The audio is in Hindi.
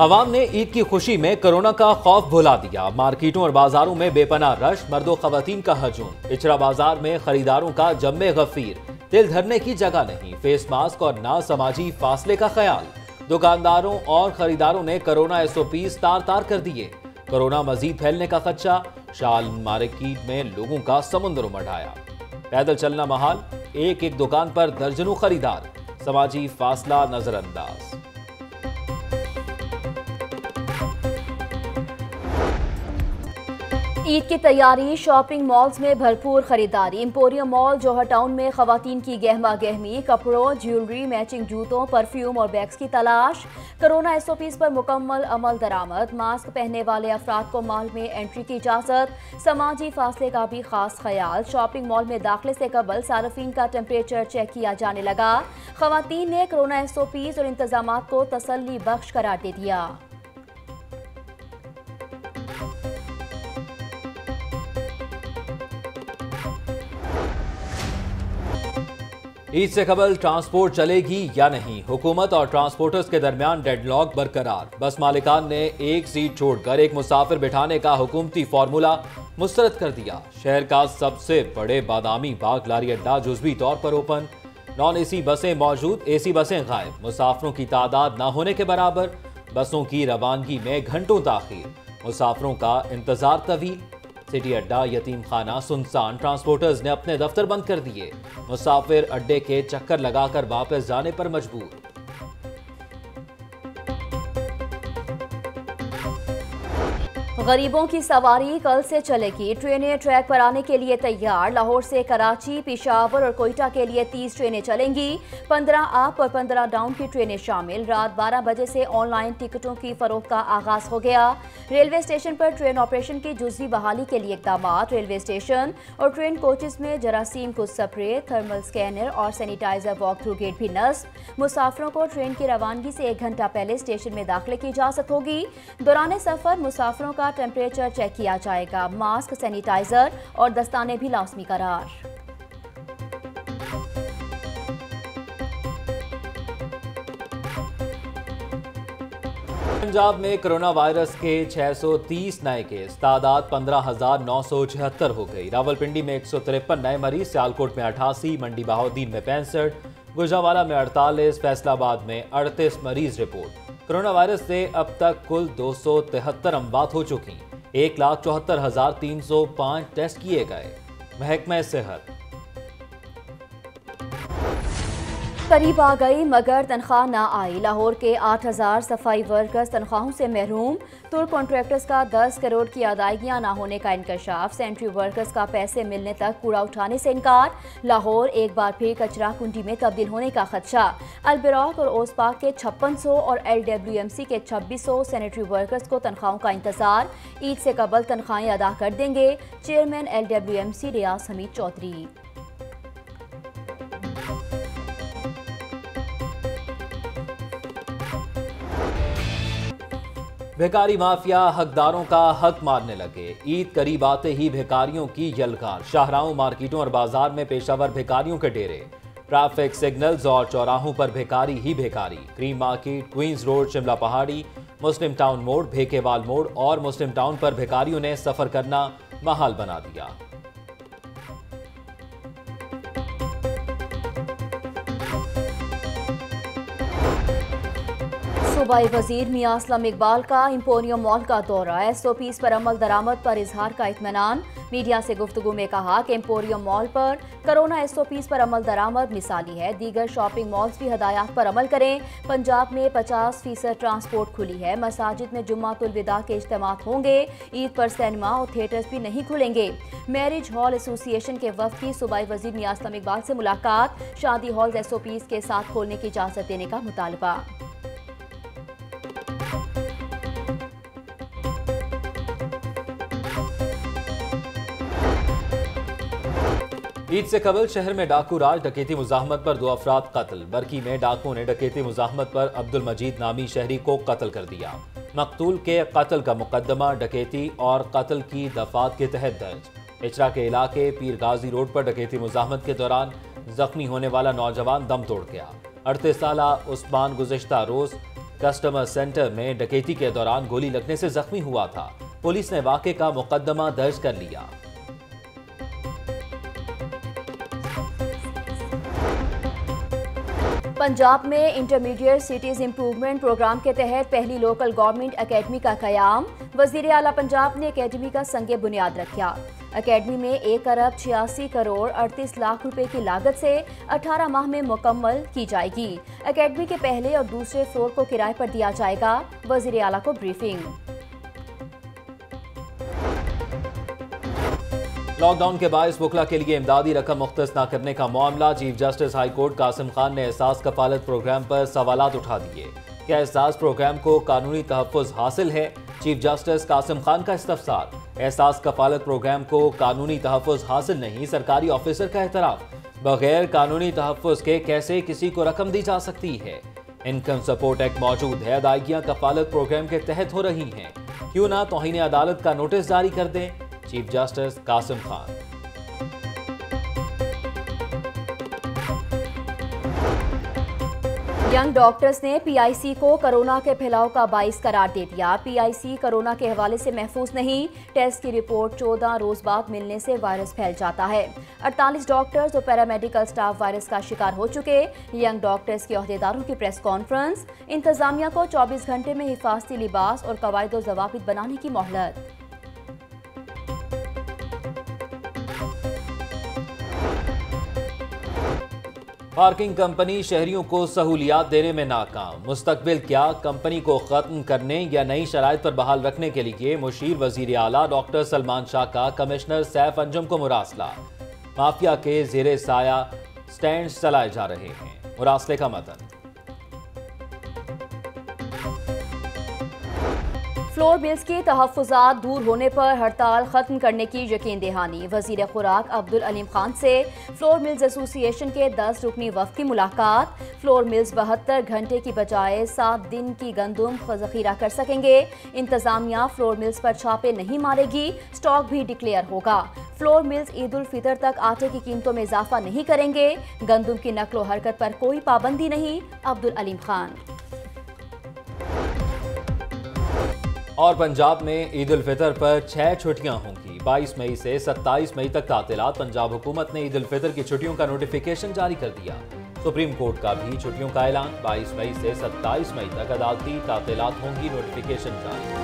आवाम ने ईद की खुशी में कोरोना का खौफ भुला दिया। मार्केटों और बाजारों में बेपनाह रश, मर्दों खवातीन का हजूम। इचरा बाजार में खरीदारों का जम्मे गफीर, दिल धरने की जगह नहीं। फेस मास्क और ना समाजी फासले का ख्याल। दुकानदारों और खरीदारों ने कोरोना SOP तार तार कर दिए। कोरोना मजीद फैलने का खदशा, शाल मार्केट में लोगों का समुंदर उमड़ आया। पैदल चलना महाल, एक एक दुकान पर दर्जनों खरीदार, समाजी फासला नजरअंदाज। ईद की तैयारी, शॉपिंग मॉल्स में भरपूर खरीदारी। एम्पोरिया मॉल जौहर टाउन में खवातीन की गहमा गहमी, कपड़ों, ज्वेलरी, मैचिंग जूतों, परफ्यूम और बैग्स की तलाश। कोरोना SOPs पर मुकम्मल अमल दरामद। मास्क पहनने वाले अफराद को मॉल में एंट्री की इजाज़त। समाजी फासले का भी खास ख्याल। शॉपिंग मॉल में दाखिले से कबल सार्फिन का टेम्परेचर चेक किया जाने लगा। खवातीन ने कोरोना SOPs और इंतजाम को तसल्ली बख्श करार दे दिया। ईद से कबल ट्रांसपोर्ट चलेगी या नहीं, हुकूमत और ट्रांसपोर्टर्स के दरमियान डेडलॉक बरकरार। बस मालिकान ने एक सीट छोड़कर एक मुसाफिर बिठाने का हुकूमती फार्मूला मुस्तरद कर दिया। शहर का सबसे बड़े बादामी बाग लारी अड्डा जुज़वी तौर पर ओपन। नॉन AC बसें मौजूद, AC बसें गायब। मुसाफिरों की तादाद ना होने के बराबर। बसों की रवानगी में घंटों ताखीर, मुसाफिरों का इंतजार तवील। सिटी अड्डा, यतीम खाना सुनसान। ट्रांसपोर्टर्स ने अपने दफ्तर बंद कर दिए। मुसाफिर अड्डे के चक्कर लगाकर वापस जाने पर मजबूर। गरीबों की सवारी कल से चलेगी। ट्रेनें ट्रैक पर आने के लिए तैयार। लाहौर से कराची, पेशावर और कोयटा के लिए 30 ट्रेनें चलेंगी। 15 अप और 15 डाउन की ट्रेनें शामिल। रात 12 बजे से ऑनलाइन टिकटों की फरोख्त का आगाज हो गया। रेलवे स्टेशन पर ट्रेन ऑपरेशन की जुज़वी बहाली के लिए इकदाम। रेलवे स्टेशन और ट्रेन कोचेज में जरासीम को स्प्रे, थर्मल स्कैनर और सैनिटाइजर वॉक थ्रू गेट भी नस्ब। मुसाफिरों को ट्रेन की रवानगी से 1 घंटा पहले स्टेशन में दाखिले की इजाज़त होगी। दौरान सफर मुसाफिरों का टेम्परेचर चेक किया जाएगा। मास्क, सैनिटाइजर और दस्ताने भी लाज़मी करार। पंजाब में कोरोना वायरस के 630 नए केस, तादाद 15,976 हो गई। रावलपिंडी में 153 नए मरीज, सियालकोट में 88, मंडी बहाउद्दीन में 65, गुजरांवाला में 48, फैसलाबाद में 38 मरीज रिपोर्ट। कोरोना वायरस से अब तक कुल 273 अमवात हो चुकी। 1,74,305 टेस्ट किए गए। महकमा सेहत करीब आ गई मगर तनख्वाह ना आई। लाहौर के 8,000 सफाई वर्कर्स तनख्वाहों से महरूम। तुर्क कॉन्ट्रैक्टर्स का 10 करोड़ की अदायगियां ना होने का इंकशाफ। सेंट्री वर्कर्स का पैसे मिलने तक कूड़ा उठाने से इनकार। लाहौर एक बार फिर कचरा कुंडी में तब्दील होने का खदशा। अलबिराक और ओसपाक के 5600 और LWMC के 2600 सैनिटरी वर्कर्स को तनख्वाहों का इंतजार। ईद से कबल तनख्वाहें अदा कर देंगे चेयरमैन LWMC रिया हमीद चौधरी। भिखारी माफिया हकदारों का हक मारने लगे। ईद करीब आते ही भिखारियों की यलगार। शाहराओं, मार्केटों और बाजार में पेशावर भिखारियों के डेरे। ट्रैफिक सिग्नल्स और चौराहों पर भिखारी ही भिखारी। Cream market, queens road, Shimla Pahari, Muslim town मोड़, भेकेवाल मोड़ और मुस्लिम टाउन पर भिखारियों ने सफर करना महाल बना दिया। सूबाई वजीर मियां असलम इकबाल का एम्पोरियम मॉल का दौरा। SOPs पर अमल दरामद पर इजहार का इत्मीनान। मीडिया से गुफ्तगू में कहा कि एम्पोरियम मॉल पर कोरोना SOPs पर अमल दरामद मिसाली है। दीगर शॉपिंग मॉल्स भी हदायत पर अमल करें। पंजाब में 50% ट्रांसपोर्ट खुली है। मसाजिद में जुम्मातुल विदा के इज्तिमात होंगे। ईद पर सिनेमा और थिएटर्स भी नहीं खुलेंगे। मैरिज हॉल एसोसिएशन के वफद की सूबाई वजीर मियां असलम इकबाल से मुलाकात। शादी हॉल SOPs के साथ खोलने की इजाज़त देने का मुतालबा। ईद से कबल शहर में डाकू राज, डकैती मुजाहमत पर 2 अफराद कत्ल। बरकी में डाकुओं ने डकैती मुजाहमत पर अब्दुल मजीद नामी शहरी को कत्ल कर दिया। मकतूल के कत्ल का मुकदमा डकैती और कत्ल की दफात के तहत दर्ज। इचरा के इलाके पीर गाजी रोड पर डकैती मुजाहमत के दौरान जख्मी होने वाला नौजवान दम तोड़ गया। 38 साला उस्मान गुज़श्ता रोज कस्टमर सेंटर में डकैती के दौरान गोली लगने से जख्मी हुआ था। पुलिस ने वाकये का मुकदमा दर्ज कर लिया। पंजाब में इंटरमीडिएट सिटीज़ इम्प्रूवमेंट प्रोग्राम के तहत पहली लोकल गवर्नमेंट अकेडमी का कयाम। वज़ीर आला पंजाब ने अकेडमी का संगे बुनियाद रखा। अकेडमी में 1,86,38,00,000 रुपए की लागत से 18 माह में मुकम्मल की जाएगी। अकेडमी के पहले और दूसरे फ्लोर को किराए पर दिया जाएगा। वज़ीर आला को ब्रीफिंग। लॉकडाउन के बायस वकला के लिए इमदादी रकम मुख्तस न करने का मामला। Chief justice high court Qasim Khan ने एहसास कफालत प्रोग्राम पर सवालात उठा दिए। क्या एहसास प्रोग्राम को कानूनी तहफ़्फ़ुज़ हासिल है? चीफ जस्टिस कासिम खान का इस्तफ़सार। एहसास कफालत प्रोग्राम को कानूनी तहफ़्फ़ुज़ हासिल नहीं, सरकारी ऑफिसर का एतराफ़। बगैर कानूनी तहफ़्फ़ुज़ के कैसे किसी को रकम दी जा सकती है? इनकम सपोर्ट एक्ट मौजूद है, अदायगियाँ कफालत प्रोग्राम के तहत हो रही हैं। क्यों ना तौहीन अदालत का नोटिस जारी कर दें? Chief justice Qasim Khan. Young doctors ने PIC को कोरोना के फैलाव का बाइस करार दे दिया। PIC कोरोना के हवाले से महफूज नहीं, टेस्ट की रिपोर्ट 14 रोज बाद मिलने से वायरस फैल जाता है। 48 डॉक्टर्स और पैरामेडिकल स्टाफ वायरस का शिकार हो चुके। यंग डॉक्टर्स के अहदेदारों की प्रेस कॉन्फ्रेंस। इंतजामिया को 24 घंटे में हिफाजती लिबास और कवायद और जवाबित बनाने की मोहलत। पार्किंग कंपनी शहरियों को सहूलियात देने में नाकाम। मुस्तकबिल क्या? कंपनी को खत्म करने या नई शराइत पर बहाल रखने के लिए मुशीर वजीर आला डॉक्टर सलमान शाह का कमिश्नर सैफ अंजुम को मुरासला। माफिया के जेरे साया स्टैंड चलाए जा रहे हैं। मुरासले का मतन। फ्लोर बिल्स की तहफ़्फ़ुज़ात दूर होने पर हड़ताल ख़त्म करने की यकीन दहानी। वज़ीर खुराक अब्दुल अलीम खान से फ्लोर मिल्स एसोसिएशन के 10 रुकनी वफ़द की मुलाकात। फ्लोर मिल्स 72 घंटे की बजाय 7 दिन की गंदुम ज़ख़ीरा कर सकेंगे। इंतज़ामिया फ्लोर मिल्स पर छापे नहीं मारेगी, स्टॉक भी डिक्लेयर होगा। फ्लोर मिल्स ईद उल फितर तक आटे की कीमतों में इजाफा नहीं करेंगे। गंदुम की नकलो हरकत पर कोई पाबंदी नहीं। अब्दुल अलीम खान। और पंजाब में ईद उल फितर पर 6 छुट्टियां होंगी। 22 मई से 27 मई तक तातिलात। पंजाब हुकूमत ने ईद उल फितर की छुट्टियों का नोटिफिकेशन जारी कर दिया। सुप्रीम कोर्ट का भी छुट्टियों का ऐलान। 22 मई से 27 मई तक अदालती तातिलात होंगी। नोटिफिकेशन जारी।